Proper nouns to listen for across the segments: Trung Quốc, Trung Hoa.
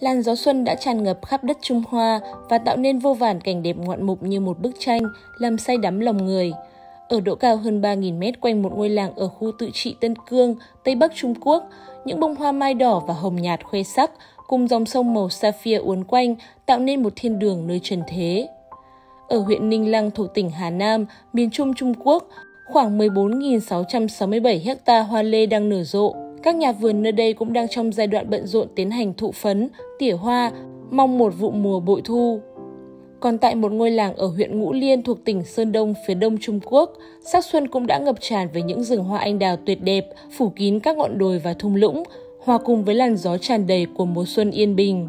Làn gió xuân đã tràn ngập khắp đất Trung Hoa và tạo nên vô vàn cảnh đẹp ngoạn mục như một bức tranh, làm say đắm lòng người. Ở độ cao hơn 3.000 m quanh một ngôi làng ở khu tự trị Tân Cương, Tây Bắc Trung Quốc, những bông hoa mai đỏ và hồng nhạt khoe sắc cùng dòng sông màu sapphire uốn quanh tạo nên một thiên đường nơi trần thế. Ở huyện Ninh Lăng thuộc tỉnh Hà Nam, miền Trung Trung Quốc, khoảng 14.667 ha hoa lê đang nở rộ. Các nhà vườn nơi đây cũng đang trong giai đoạn bận rộn tiến hành thụ phấn, tỉa hoa, mong một vụ mùa bội thu. Còn tại một ngôi làng ở huyện Ngũ Liên thuộc tỉnh Sơn Đông phía đông Trung Quốc, sắc xuân cũng đã ngập tràn với những rừng hoa anh đào tuyệt đẹp, phủ kín các ngọn đồi và thung lũng, hòa cùng với làn gió tràn đầy của mùa xuân yên bình.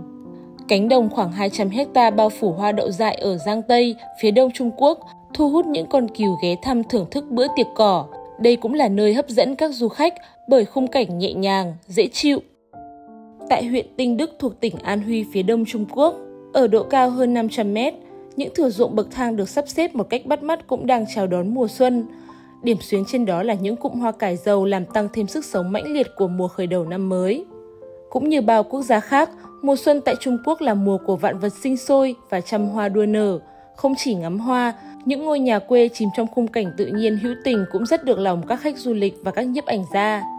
Cánh đồng khoảng 200 ha bao phủ hoa đậu dại ở Giang Tây, phía đông Trung Quốc, thu hút những con cừu ghé thăm thưởng thức bữa tiệc cỏ. Đây cũng là nơi hấp dẫn các du khách bởi khung cảnh nhẹ nhàng, dễ chịu. Tại huyện Tinh Đức thuộc tỉnh An Huy phía đông Trung Quốc, ở độ cao hơn 500 m, những thửa ruộng bậc thang được sắp xếp một cách bắt mắt cũng đang chào đón mùa xuân. Điểm xuyến trên đó là những cụm hoa cải dầu làm tăng thêm sức sống mãnh liệt của mùa khởi đầu năm mới. Cũng như bao quốc gia khác, mùa xuân tại Trung Quốc là mùa của vạn vật sinh sôi và trăm hoa đua nở. Không chỉ ngắm hoa, những ngôi nhà quê chìm trong khung cảnh tự nhiên hữu tình cũng rất được lòng các khách du lịch và các nhiếp ảnh gia.